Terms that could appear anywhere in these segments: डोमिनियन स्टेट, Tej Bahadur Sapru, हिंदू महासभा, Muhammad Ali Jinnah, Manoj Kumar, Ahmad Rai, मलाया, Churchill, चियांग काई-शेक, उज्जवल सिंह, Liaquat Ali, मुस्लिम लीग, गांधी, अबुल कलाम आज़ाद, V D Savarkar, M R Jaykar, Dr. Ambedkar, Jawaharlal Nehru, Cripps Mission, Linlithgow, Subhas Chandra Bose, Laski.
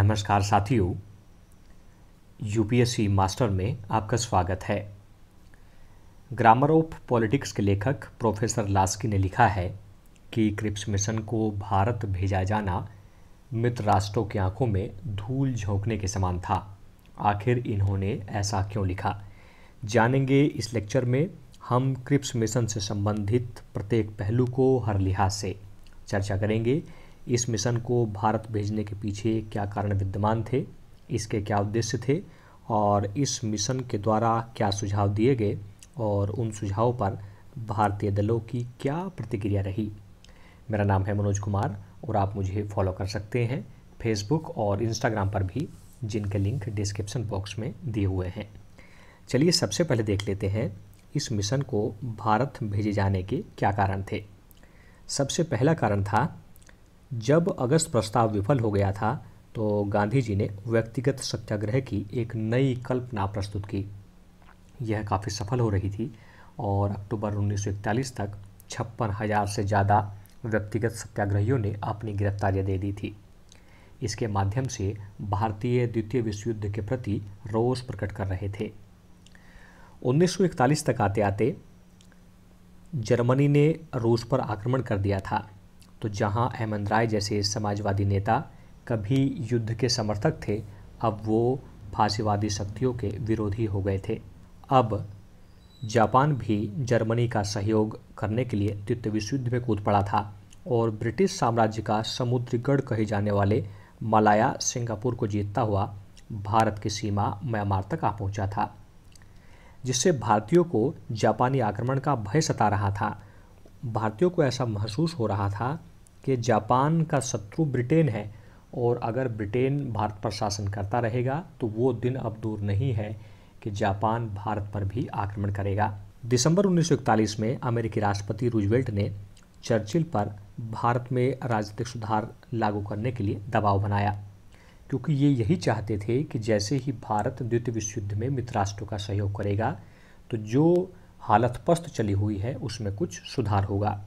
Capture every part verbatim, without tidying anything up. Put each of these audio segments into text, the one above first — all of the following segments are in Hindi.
नमस्कार साथियों, यूपीएससी मास्टर में आपका स्वागत है। ग्रामर ऑफ पॉलिटिक्स के लेखक प्रोफेसर लास्की ने लिखा है कि क्रिप्स मिशन को भारत भेजा जाना मित्र राष्ट्रों की आंखों में धूल झोंकने के समान था। आखिर इन्होंने ऐसा क्यों लिखा, जानेंगे इस लेक्चर में। हम क्रिप्स मिशन से संबंधित प्रत्येक पहलू को हर लिहाज से चर्चा करेंगे। इस मिशन को भारत भेजने के पीछे क्या कारण विद्यमान थे, इसके क्या उद्देश्य थे और इस मिशन के द्वारा क्या सुझाव दिए गए और उन सुझावों पर भारतीय दलों की क्या प्रतिक्रिया रही। मेरा नाम है मनोज कुमार और आप मुझे फॉलो कर सकते हैं फेसबुक और इंस्टाग्राम पर भी, जिनके लिंक डिस्क्रिप्शन बॉक्स में दिए हुए हैं। चलिए सबसे पहले देख लेते हैं इस मिशन को भारत भेजे जाने के क्या कारण थे। सबसे पहला कारण था, जब अगस्त प्रस्ताव विफल हो गया था तो गांधी जी ने व्यक्तिगत सत्याग्रह की एक नई कल्पना प्रस्तुत की। यह काफ़ी सफल हो रही थी और अक्टूबर उन्नीस सौ इकतालीस तक छप्पन हज़ार से ज़्यादा व्यक्तिगत सत्याग्रहियों ने अपनी गिरफ्तारियां दे दी थी। इसके माध्यम से भारतीय द्वितीय विश्व युद्ध के प्रति रोष प्रकट कर रहे थे। उन्नीस सौ इकतालीस तक आते आते जर्मनी ने रूस पर आक्रमण कर दिया था, तो जहां अहमद राय जैसे समाजवादी नेता कभी युद्ध के समर्थक थे, अब वो फासीवादी शक्तियों के विरोधी हो गए थे। अब जापान भी जर्मनी का सहयोग करने के लिए द्वितीय विश्व युद्ध में कूद पड़ा था और ब्रिटिश साम्राज्य का समुद्री गढ़ कहे जाने वाले मलाया सिंगापुर को जीतता हुआ भारत की सीमा म्यांमार तक आ पहुंचा था, जिससे भारतीयों को जापानी आक्रमण का भय सता रहा था। भारतीयों को ऐसा महसूस हो रहा था कि जापान का शत्रु ब्रिटेन है और अगर ब्रिटेन भारत पर शासन करता रहेगा तो वो दिन अब दूर नहीं है कि जापान भारत पर भी आक्रमण करेगा। दिसंबर उन्नीस सौ इकतालीस में अमेरिकी राष्ट्रपति रूजवेल्ट ने चर्चिल पर भारत में राजनीतिक सुधार लागू करने के लिए दबाव बनाया, क्योंकि ये यही चाहते थे कि जैसे ही भारत द्वितीय विश्व युद्ध में मित्र राष्ट्रों का सहयोग करेगा तो जो हालत पस्त चली हुई है उसमें कुछ सुधार होगा।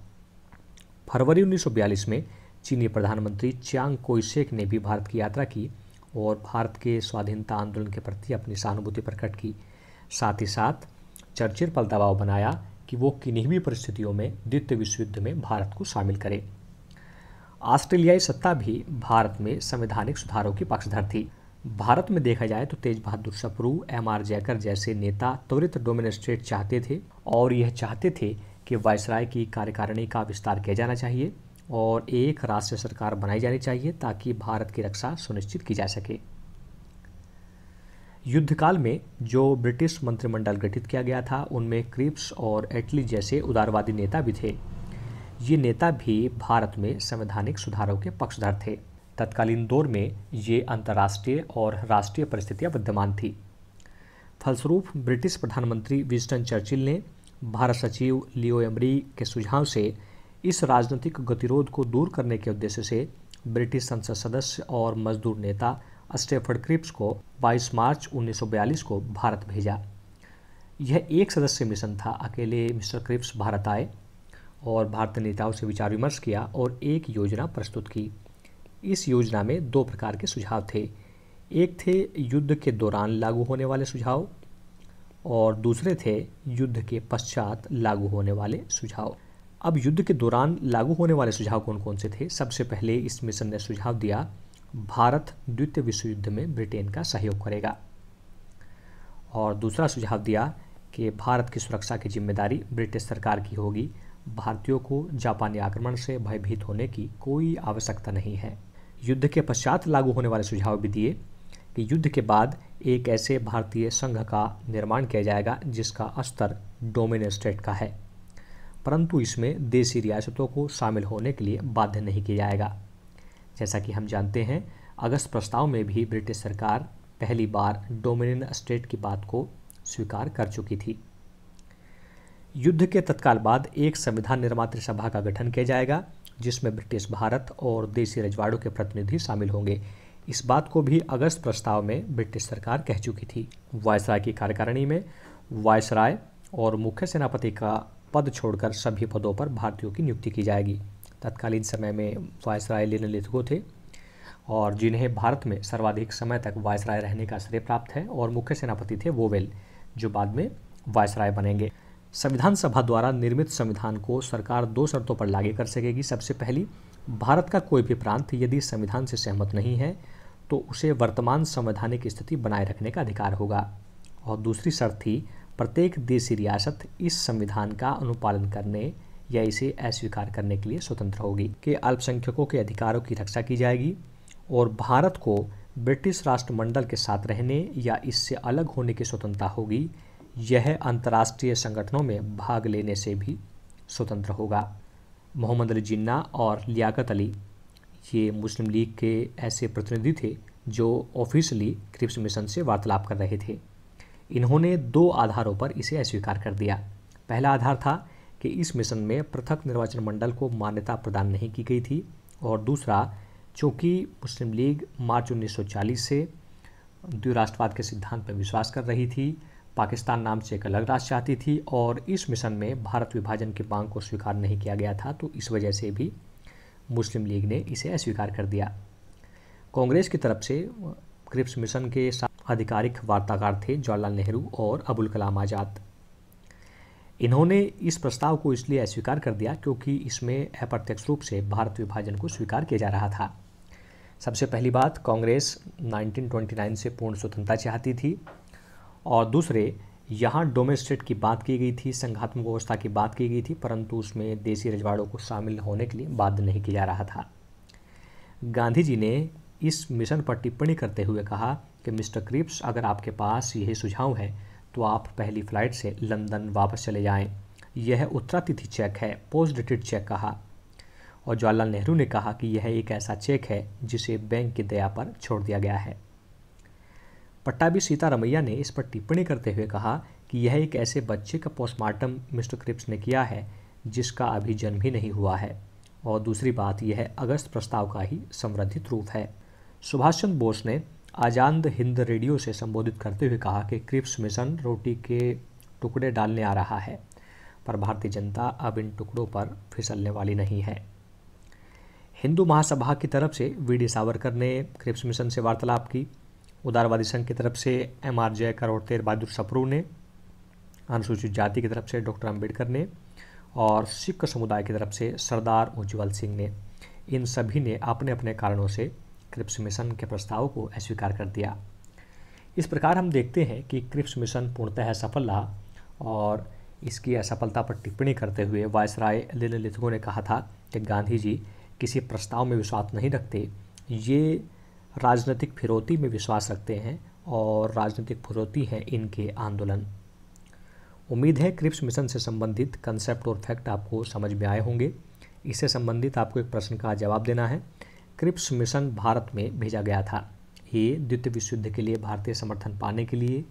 फरवरी उन्नीस सौ बयालीस में चीनी प्रधानमंत्री चियांग काई-शेक ने भी भारत की यात्रा की और भारत के स्वाधीनता आंदोलन के प्रति अपनी सहानुभूति प्रकट की। साथ ही साथ चर्चिल पर दबाव बनाया कि वो किन्हीं भी परिस्थितियों में द्वितीय विश्व युद्ध में भारत को शामिल करे। ऑस्ट्रेलियाई सत्ता भी भारत में संवैधानिक सुधारों की पक्षधर थी। भारत में देखा जाए तो तेज बहादुर सप्रू, एम आर जयकर जैसे नेता त्वरित डोमिनिस्ट्रेट चाहते थे और यह चाहते थे कि वायसराय की कार्यकारिणी का विस्तार किया जाना चाहिए और एक राष्ट्रीय सरकार बनाई जानी चाहिए ताकि भारत की रक्षा सुनिश्चित की जा सके। युद्धकाल में जो ब्रिटिश मंत्रिमंडल गठित किया गया था उनमें क्रिप्स और एटली जैसे उदारवादी नेता भी थे। ये नेता भी भारत में संवैधानिक सुधारों के पक्षधर थे। तत्कालीन दौर में ये अंतर्राष्ट्रीय और राष्ट्रीय परिस्थितियां विद्यमान थी। फलस्वरूप ब्रिटिश प्रधानमंत्री विंस्टन चर्चिल ने भारत सचिव लियो एमरी के सुझाव से इस राजनीतिक गतिरोध को दूर करने के उद्देश्य से ब्रिटिश संसद सदस्य और मजदूर नेता स्टैफर्ड क्रिप्स को बाईस मार्च उन्नीस सौ बयालीस को भारत भेजा। यह एक सदस्य मिशन था। अकेले मिस्टर क्रिप्स भारत आए और भारतीय नेताओं से विचार विमर्श किया और एक योजना प्रस्तुत की। इस योजना में दो प्रकार के सुझाव थे। एक थे युद्ध के दौरान लागू होने वाले सुझाव और दूसरे थे युद्ध के पश्चात लागू होने वाले सुझाव। अब युद्ध के दौरान लागू होने वाले सुझाव कौन कौन से थे। सबसे पहले इस मिशन ने सुझाव दिया, भारत द्वितीय विश्व युद्ध में ब्रिटेन का सहयोग करेगा। और दूसरा सुझाव दिया कि भारत की सुरक्षा की जिम्मेदारी ब्रिटिश सरकार की होगी, भारतीयों को जापानी आक्रमण से भयभीत होने की कोई आवश्यकता नहीं है। युद्ध के पश्चात लागू होने वाले सुझाव भी दिए कि युद्ध के बाद एक ऐसे भारतीय संघ का निर्माण किया जाएगा जिसका स्तर डोमिनिस्ट्रेट का है, परंतु इसमें देसी रियासतों को शामिल होने के लिए बाध्य नहीं किया जाएगा। जैसा कि हम जानते हैं, अगस्त प्रस्ताव में भी ब्रिटिश सरकार पहली बार डोमिनियन स्टेट की बात को स्वीकार कर चुकी थी। युद्ध के तत्काल बाद एक संविधान निर्मात्री सभा का गठन किया जाएगा जिसमें ब्रिटिश भारत और देसी रजवाड़ों के प्रतिनिधि शामिल होंगे। इस बात को भी अगस्त प्रस्ताव में ब्रिटिश सरकार कह चुकी थी। वायसराय की कार्यकारिणी में वायसराय और मुख्य सेनापति का पद छोड़कर सभी पदों पर भारतीयों की नियुक्ति की जाएगी। तत्कालीन समय में वायसराय लिनलिथगो थे और जिन्हें भारत में सर्वाधिक समय तक वायसराय रहने का श्रेय प्राप्त है, और मुख्य सेनापति थे वोवेल, जो बाद में वायसराय बनेंगे। संविधान सभा द्वारा निर्मित संविधान को सरकार दो शर्तों पर लागू कर सकेगी। सबसे पहली, भारत का कोई भी प्रांत यदि संविधान से सहमत नहीं है तो उसे वर्तमान संवैधानिक स्थिति बनाए रखने का अधिकार होगा, और दूसरी शर्त थी प्रत्येक देशी रियासत इस संविधान का अनुपालन करने या इसे अस्वीकार करने के लिए स्वतंत्र होगी। कि अल्पसंख्यकों के अधिकारों की रक्षा की जाएगी और भारत को ब्रिटिश राष्ट्रमंडल के साथ रहने या इससे अलग होने की स्वतंत्रता होगी। यह अंतर्राष्ट्रीय संगठनों में भाग लेने से भी स्वतंत्र होगा। मोहम्मद अली जिन्ना और लियाकत अली ये मुस्लिम लीग के ऐसे प्रतिनिधि थे जो ऑफिशियली क्रिप्स मिशन से वार्तालाप कर रहे थे। इन्होंने दो आधारों पर इसे अस्वीकार कर दिया। पहला आधार था कि इस मिशन में पृथक निर्वाचन मंडल को मान्यता प्रदान नहीं की गई थी, और दूसरा चूँकि मुस्लिम लीग मार्च उन्नीस सौ चालीस से द्विराष्ट्रवाद के सिद्धांत पर विश्वास कर रही थी, पाकिस्तान नाम से एक अलग राष्ट्र चाहती थी, और इस मिशन में भारत विभाजन की मांग को स्वीकार नहीं किया गया था, तो इस वजह से भी मुस्लिम लीग ने इसे अस्वीकार कर दिया। कांग्रेस की तरफ से क्रिप्स मिशन के आधिकारिक वार्ताकार थे जवाहरलाल नेहरू और अबुल कलाम आज़ाद। इन्होंने इस प्रस्ताव को इसलिए अस्वीकार कर दिया क्योंकि इसमें अप्रत्यक्ष रूप से भारत विभाजन को स्वीकार किया जा रहा था। सबसे पहली बात, कांग्रेस नाइनटीन ट्वेंटी नाइन से पूर्ण स्वतंत्रता चाहती थी, और दूसरे यहाँ डोमेस्टिक की बात की गई थी, संघात्मक व्यवस्था की बात की गई थी, परंतु उसमें देसी रजवाड़ों को शामिल होने के लिए बाध्य नहीं किया जा रहा था। गांधी जी ने इस मिशन पर टिप्पणी करते हुए कहा कि मिस्टर क्रिप्स, अगर आपके पास यह सुझाव है तो आप पहली फ्लाइट से लंदन वापस चले जाएं। यह उत्तरातिथि चेक है, पोस्ट डेटेड चेक कहा, और जवाहरलाल नेहरू ने कहा कि यह एक ऐसा चेक है जिसे बैंक की दया पर छोड़ दिया गया है। पट्टाभी सीतारमैया ने इस पर टिप्पणी करते हुए कहा कि यह एक ऐसे बच्चे का पोस्टमार्टम मिस्टर क्रिप्स ने किया है जिसका अभी जन्म ही नहीं हुआ है, और दूसरी बात, यह अगस्त प्रस्ताव का ही संवर्धित रूप है। सुभाष चंद्र बोस ने आजाद हिंद रेडियो से संबोधित करते हुए कहा कि क्रिप्स मिशन रोटी के टुकड़े डालने आ रहा है, पर भारतीय जनता अब इन टुकड़ों पर फिसलने वाली नहीं है। हिंदू महासभा की तरफ से वी डी सावरकर ने क्रिप्स मिशन से वार्तालाप की। उदारवादी संघ की तरफ से एम आर जयकर और तेज बहादुर सप्रू ने, अनुसूचित जाति की तरफ से डॉक्टर अंबेडकर ने, और सिख समुदाय की तरफ से सरदार उज्जवल सिंह ने, इन सभी ने अपने अपने कारणों से क्रिप्स मिशन के प्रस्ताव को अस्वीकार कर दिया। इस प्रकार हम देखते हैं कि क्रिप्स मिशन पूर्णतः सफल रहा, और इसकी असफलता पर टिप्पणी करते हुए वायसराय लिनलिथगो ने कहा था कि गांधी जी किसी प्रस्ताव में विश्वास नहीं रखते, ये राजनीतिक फिरौती में विश्वास रखते हैं, और राजनीतिक फिरौती हैं इनके आंदोलन। उम्मीद है क्रिप्स मिशन से संबंधित कंसेप्ट और फैक्ट आपको समझ में आए होंगे। इससे संबंधित आपको एक प्रश्न का जवाब देना है। क्रिप्स मिशन भारत में भेजा गया था। ए, द्वितीय विश्व युद्ध के लिए भारतीय समर्थन पाने के लिए,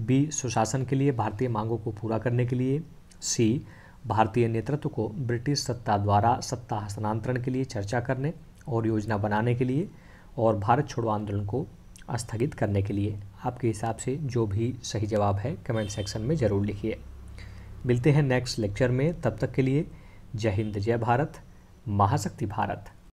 बी, सुशासन के लिए भारतीय मांगों को पूरा करने के लिए, सी, भारतीय नेतृत्व को ब्रिटिश सत्ता द्वारा सत्ता हस्तांतरण के लिए चर्चा करने और योजना बनाने के लिए, और भारत छोड़ो आंदोलन को स्थगित करने के लिए। आपके हिसाब से जो भी सही जवाब है कमेंट सेक्शन में ज़रूर लिखिए। मिलते हैं नेक्स्ट लेक्चर में, तब तक के लिए जय हिंद, जय भारत, महाशक्ति भारत।